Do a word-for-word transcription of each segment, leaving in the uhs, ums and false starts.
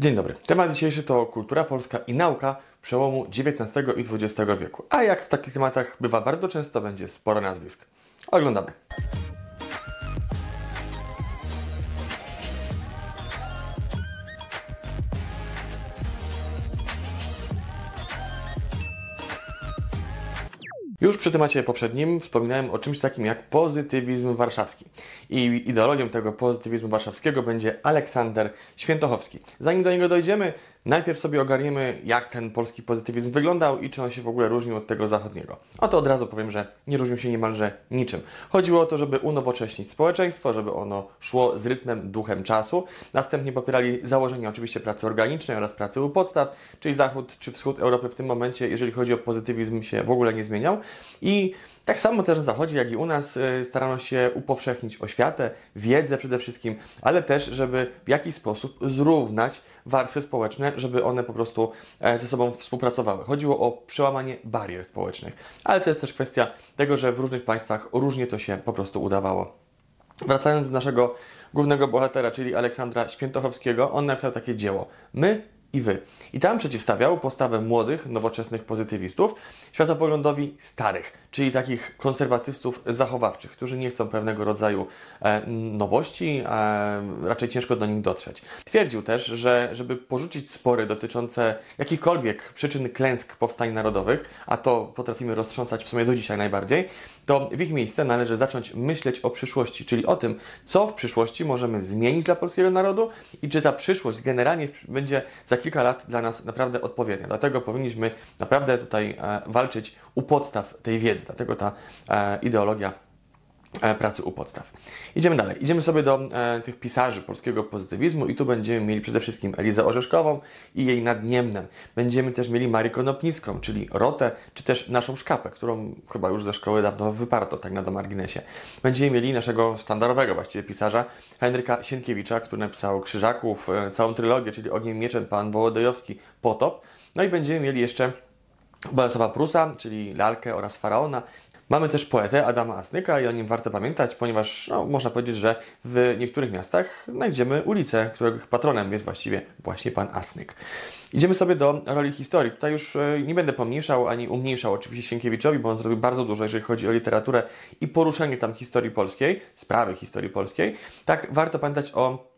Dzień dobry. Temat dzisiejszy to kultura polska i nauka przełomu dziewiętnastego i dwudziestego wieku. A jak w takich tematach bywa bardzo często, będzie sporo nazwisk. Oglądamy. Już przy temacie poprzednim wspominałem o czymś takim jak pozytywizm warszawski. I ideologiem tego pozytywizmu warszawskiego będzie Aleksander Świętochowski. Zanim do niego dojdziemy, najpierw sobie ogarniemy, jak ten polski pozytywizm wyglądał i czy on się w ogóle różnił od tego zachodniego. A to od razu powiem, że nie różnił się niemalże niczym. Chodziło o to, żeby unowocześnić społeczeństwo, żeby ono szło z rytmem, duchem czasu. Następnie popierali założenia oczywiście pracy organicznej oraz pracy u podstaw, czyli zachód czy wschód Europy w tym momencie, jeżeli chodzi o pozytywizm, się w ogóle nie zmieniał. I tak samo też na Zachodzie, jak i u nas starano się upowszechnić oświatę, wiedzę przede wszystkim, ale też, żeby w jakiś sposób zrównać warstwy społeczne, żeby one po prostu ze sobą współpracowały. Chodziło o przełamanie barier społecznych, ale to jest też kwestia tego, że w różnych państwach różnie to się po prostu udawało. Wracając do naszego głównego bohatera, czyli Aleksandra Świętochowskiego, on napisał takie dzieło My i Wy. I tam przeciwstawiał postawę młodych, nowoczesnych pozytywistów światopoglądowi starych, czyli takich konserwatystów zachowawczych, którzy nie chcą pewnego rodzaju e, nowości, a raczej ciężko do nich dotrzeć. Twierdził też, że żeby porzucić spory dotyczące jakichkolwiek przyczyn klęsk powstań narodowych, a to potrafimy roztrząsać w sumie do dzisiaj najbardziej, to w ich miejsce należy zacząć myśleć o przyszłości, czyli o tym, co w przyszłości możemy zmienić dla polskiego narodu i czy ta przyszłość generalnie będzie za kilka lat dla nas naprawdę odpowiednia. Dlatego powinniśmy naprawdę tutaj e, walczyć u podstaw tej wiedzy. Dlatego ta e, ideologia e, pracy u podstaw. Idziemy dalej. Idziemy sobie do e, tych pisarzy polskiego pozytywizmu i tu będziemy mieli przede wszystkim Elizę Orzeszkową i jej Nad Niemnem. Będziemy też mieli Marię Konopnicką, czyli Rotę, czy też naszą Szkapę, którą chyba już ze szkoły dawno wyparto, tak na do marginesie. Będziemy mieli naszego standardowego właściwie pisarza Henryka Sienkiewicza, który napisał Krzyżaków, e, całą trylogię, czyli Ogniem Mieczem, Pan Wołodyjowski, Potop. No i będziemy mieli jeszcze Bolesława Prusa, czyli Lalkę oraz Faraona. Mamy też poetę Adama Asnyka i o nim warto pamiętać, ponieważ no, można powiedzieć, że w niektórych miastach znajdziemy ulicę, których patronem jest właściwie właśnie pan Asnyk. Idziemy sobie do roli historii. Tutaj już nie będę pomniejszał ani umniejszał oczywiście Sienkiewiczowi, bo on zrobił bardzo dużo, jeżeli chodzi o literaturę i poruszenie tam historii polskiej, sprawy historii polskiej. Tak, warto pamiętać o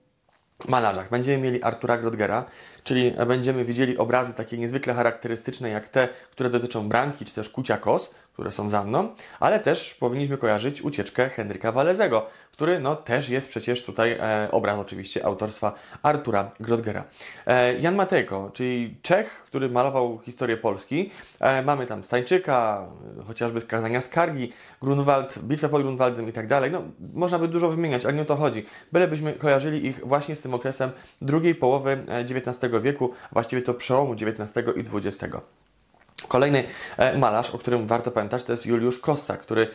malarzach. Będziemy mieli Artura Grottgera, czyli będziemy widzieli obrazy takie niezwykle charakterystyczne jak te, które dotyczą Branki czy też Kucia Kos, które są za mną, ale też powinniśmy kojarzyć ucieczkę Henryka Walezego, który no, też jest przecież tutaj e, obraz oczywiście autorstwa Artura Grottgera. E, Jan Matejko, czyli Czech, który malował historię Polski. E, mamy tam Stańczyka, chociażby Skazania Skargi, Grunwald, Bitwę pod Grunwaldem i tak dalej. No, można by dużo wymieniać, ale nie o to chodzi. Bylebyśmy kojarzyli ich właśnie z tym okresem drugiej połowy dziewiętnastego wieku, właściwie to przełomu dziewiętnastego i dwudziestego. Kolejny malarz, o którym warto pamiętać, to jest Juliusz Kossak, który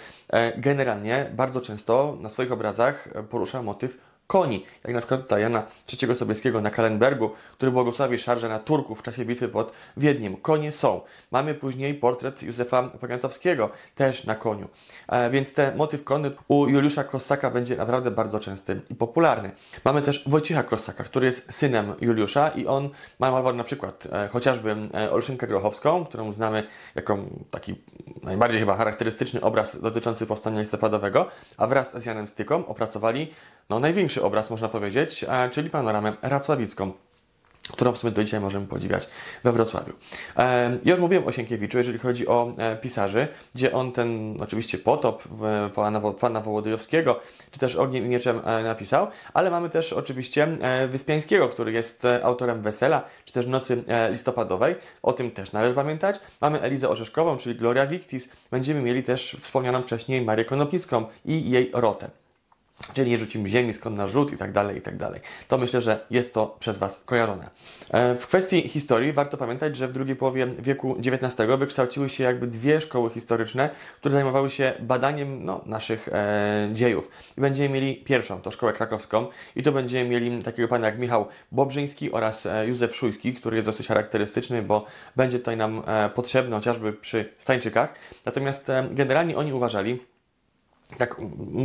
generalnie bardzo często na swoich obrazach porusza motyw koni, jak na przykład tutaj Jana trzeciego Sobieskiego na Kalenbergu, który błogosławi szarże na Turków w czasie bitwy pod Wiedniem. Konie są. Mamy później portret Józefa Poniatowskiego, też na koniu. E, więc ten motyw konny u Juliusza Kossaka będzie naprawdę bardzo częsty i popularny. Mamy też Wojciecha Kossaka, który jest synem Juliusza i on malował na przykład e, chociażby e, Olszynkę Grochowską, którą znamy jako taki najbardziej chyba charakterystyczny obraz dotyczący powstania listopadowego, a wraz z Janem Styką opracowali no, największy obraz, można powiedzieć, czyli panoramę racławicką, którą w sumie do dzisiaj możemy podziwiać we Wrocławiu. E, już mówiłem o Sienkiewiczu, jeżeli chodzi o e, pisarzy, gdzie on ten oczywiście Potop e, pana, pana Wołodyjowskiego, czy też Ogniem i Mieczem e, napisał, ale mamy też oczywiście e, Wyspiańskiego, który jest e, autorem Wesela, czy też Nocy e, listopadowej. O tym też należy pamiętać. Mamy Elizę Orzeszkową, czyli Gloria Victis. Będziemy mieli też wspomnianą wcześniej Marię Konopnicką i jej Rotę. Czyli nie rzucimy ziemi, skąd nasz rzut i tak dalej, i tak dalej. To myślę, że jest to przez Was kojarzone. W kwestii historii warto pamiętać, że w drugiej połowie wieku dziewiętnastego wykształciły się jakby dwie szkoły historyczne, które zajmowały się badaniem no, naszych e, dziejów. I będziemy mieli pierwszą, to szkołę krakowską i tu będziemy mieli takiego pana jak Michał Bobrzyński oraz Józef Szujski, który jest dosyć charakterystyczny, bo będzie tutaj nam e, potrzebny chociażby przy Stańczykach. Natomiast e, generalnie oni uważali, tak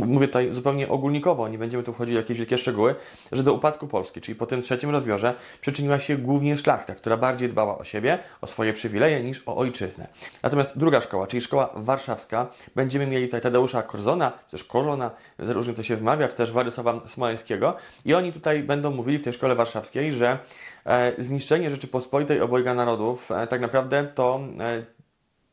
mówię tutaj zupełnie ogólnikowo, nie będziemy tu wchodzić w jakieś wielkie szczegóły, że do upadku Polski, czyli po tym trzecim rozbiorze, przyczyniła się głównie szlachta, która bardziej dbała o siebie, o swoje przywileje niż o ojczyznę. Natomiast druga szkoła, czyli szkoła warszawska, będziemy mieli tutaj Tadeusza Korzona, też Korzona, różnie to się wymawia, czy też Władysława Smoleńskiego i oni tutaj będą mówili w tej szkole warszawskiej, że e, zniszczenie Rzeczypospolitej obojga narodów e, tak naprawdę to... E,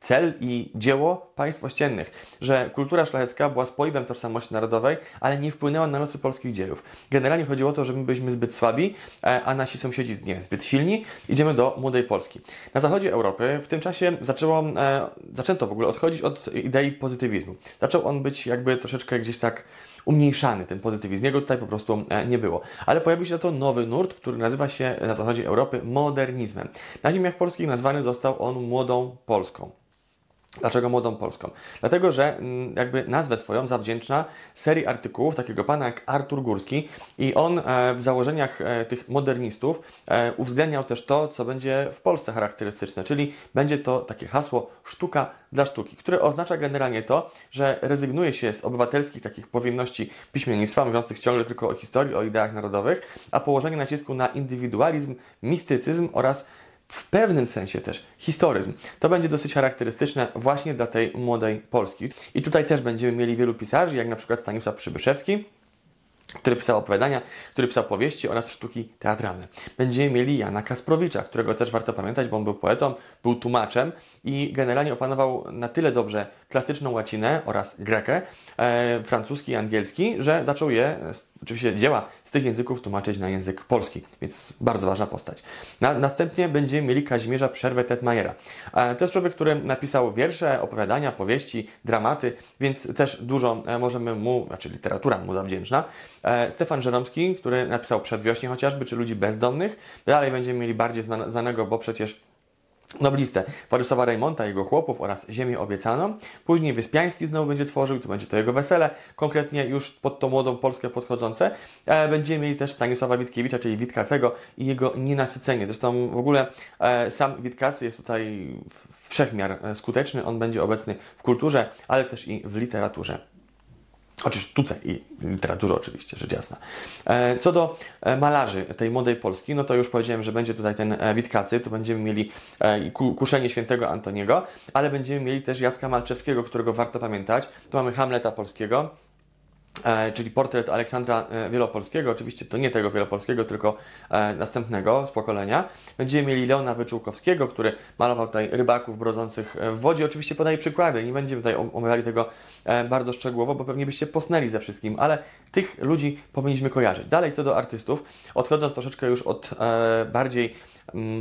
cel i dzieło państw ościennych, że kultura szlachecka była spoiwem tożsamości narodowej, ale nie wpłynęła na losy polskich dziejów. Generalnie chodziło o to, że my byliśmy zbyt słabi, a nasi sąsiedzi nie, zbyt silni. Idziemy do młodej Polski. Na zachodzie Europy w tym czasie zaczęło, zaczęto w ogóle odchodzić od idei pozytywizmu. Zaczął on być jakby troszeczkę gdzieś tak umniejszany, ten pozytywizm. Jego tutaj po prostu nie było. Ale pojawił się za to nowy nurt, który nazywa się na zachodzie Europy modernizmem. Na ziemiach polskich nazwany został on Młodą Polską. Dlaczego Młodą Polską? Dlatego, że jakby nazwę swoją zawdzięcza serii artykułów takiego pana jak Artur Górski i on w założeniach tych modernistów uwzględniał też to, co będzie w Polsce charakterystyczne, czyli będzie to takie hasło sztuka dla sztuki, które oznacza generalnie to, że rezygnuje się z obywatelskich takich powinności piśmiennictwa, mówiących ciągle tylko o historii, o ideach narodowych, a położenie nacisku na indywidualizm, mistycyzm oraz w pewnym sensie też historyzm. To będzie dosyć charakterystyczne właśnie dla tej młodej Polski. I tutaj też będziemy mieli wielu pisarzy, jak na przykład Stanisław Przybyszewski, który pisał opowiadania, który pisał powieści oraz sztuki teatralne. Będziemy mieli Jana Kasprowicza, którego też warto pamiętać, bo on był poetą, był tłumaczem i generalnie opanował na tyle dobrze klasyczną łacinę oraz grekę, e, francuski i angielski, że zaczął je, oczywiście dzieła z tych języków tłumaczyć na język polski, więc bardzo ważna postać. Na, następnie będziemy mieli Kazimierza Przerwę-Tetmajera. E, to jest człowiek, który napisał wiersze, opowiadania, powieści, dramaty, więc też dużo możemy mu, znaczy literatura mu zawdzięczna. Stefan Żeromski, który napisał Przedwiośnie chociażby, czy Ludzi bezdomnych. Dalej będziemy mieli bardziej znanego, bo przecież noblistę Władysława Reymonta, jego chłopów oraz Ziemię obiecaną. Później Wyspiański znowu będzie tworzył, to będzie to jego wesele, konkretnie już pod tą Młodą Polskę podchodzące. Będziemy mieli też Stanisława Witkiewicza, czyli Witkacego i jego Nienasycenie. Zresztą w ogóle sam Witkacy jest tutaj wszechmiar skuteczny, on będzie obecny w kulturze, ale też i w literaturze. Oczywiście sztuce i literaturze oczywiście, rzecz jasna. Co do malarzy tej Młodej Polski, no to już powiedziałem, że będzie tutaj ten Witkacy, tu będziemy mieli Kuszenie Świętego Antoniego, ale będziemy mieli też Jacka Malczewskiego, którego warto pamiętać. Tu mamy Hamleta polskiego, czyli portret Aleksandra Wielopolskiego, oczywiście to nie tego Wielopolskiego, tylko następnego z pokolenia. Będziemy mieli Leona Wyczółkowskiego, który malował tutaj rybaków brodzących w wodzie. Oczywiście podaję przykłady, nie będziemy tutaj omawiali tego bardzo szczegółowo, bo pewnie byście posnęli ze wszystkim, ale tych ludzi powinniśmy kojarzyć. Dalej co do artystów, odchodząc troszeczkę już od bardziej,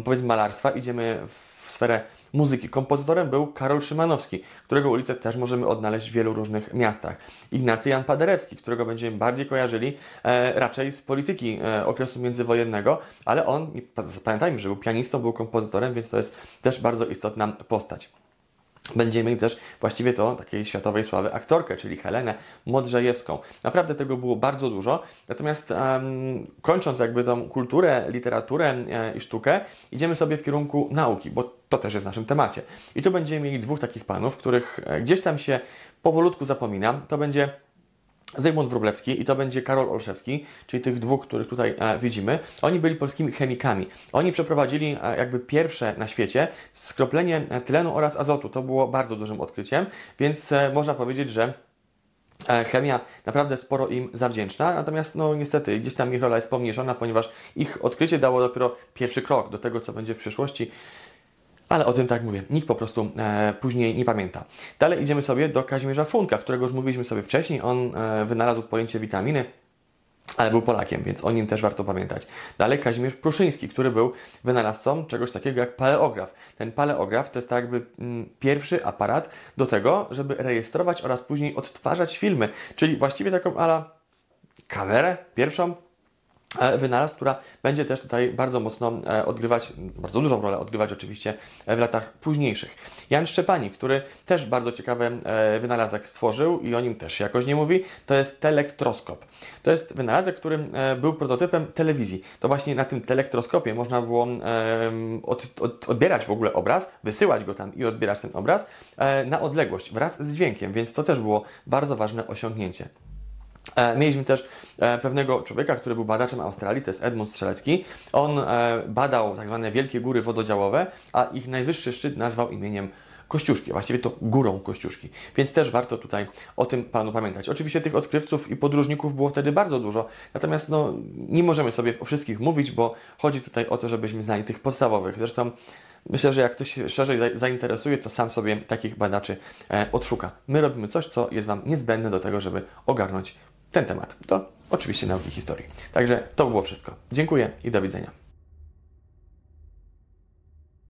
powiedzmy, malarstwa, idziemy w sferę muzyki. Kompozytorem był Karol Szymanowski, którego ulicę też możemy odnaleźć w wielu różnych miastach. Ignacy Jan Paderewski, którego będziemy bardziej kojarzyli e, raczej z polityki e, okresu międzywojennego, ale on, pamiętajmy, że był pianistą, był kompozytorem, więc to jest też bardzo istotna postać. Będziemy mieli też właściwie to takiej światowej sławy aktorkę, czyli Helenę Modrzejewską. Naprawdę tego było bardzo dużo. Natomiast um, kończąc jakby tą kulturę, literaturę e, i sztukę, idziemy sobie w kierunku nauki, bo to też jest w naszym temacie. I tu będziemy mieli dwóch takich panów, których gdzieś tam się powolutku zapomina. To będzie Zygmunt Wróblewski i to będzie Karol Olszewski, czyli tych dwóch, których tutaj e, widzimy. Oni byli polskimi chemikami. Oni przeprowadzili e, jakby pierwsze na świecie skroplenie tlenu oraz azotu. To było bardzo dużym odkryciem, więc e, można powiedzieć, że chemia naprawdę sporo im zawdzięczna, natomiast no niestety gdzieś tam ich rola jest pomniejszona, ponieważ ich odkrycie dało dopiero pierwszy krok do tego, co będzie w przyszłości. Ale o tym tak mówię, nikt po prostu e, później nie pamięta. Dalej idziemy sobie do Kazimierza Funka, którego już mówiliśmy sobie wcześniej. On e, wynalazł pojęcie witaminy, ale był Polakiem, więc o nim też warto pamiętać. Dalej Kazimierz Pruszyński, który był wynalazcą czegoś takiego jak paleograf. Ten paleograf to jest tak jakby mm, pierwszy aparat do tego, żeby rejestrować oraz później odtwarzać filmy, czyli właściwie taką ala kamerę pierwszą, wynalazł, która będzie też tutaj bardzo mocno odgrywać, bardzo dużą rolę odgrywać oczywiście w latach późniejszych. Jan Szczepanik, który też bardzo ciekawy wynalazek stworzył i o nim też jakoś nie mówi, to jest telektroskop. To jest wynalazek, który był prototypem telewizji. To właśnie na tym telektroskopie można było od, od, odbierać w ogóle obraz, wysyłać go tam i odbierać ten obraz na odległość wraz z dźwiękiem, więc to też było bardzo ważne osiągnięcie. Mieliśmy też pewnego człowieka, który był badaczem Australii, to jest Edmund Strzelecki. On badał tak zwane wielkie góry wododziałowe, a ich najwyższy szczyt nazwał imieniem Kościuszki, właściwie to górą Kościuszki, więc też warto tutaj o tym panu pamiętać. Oczywiście tych odkrywców i podróżników było wtedy bardzo dużo, natomiast no, nie możemy sobie o wszystkich mówić, bo chodzi tutaj o to, żebyśmy znali tych podstawowych. Zresztą myślę, że jak ktoś się szerzej zainteresuje, to sam sobie takich badaczy odszuka. My robimy coś, co jest Wam niezbędne do tego, żeby ogarnąć ten temat. To oczywiście nauki historii. Także to było wszystko. Dziękuję i do widzenia.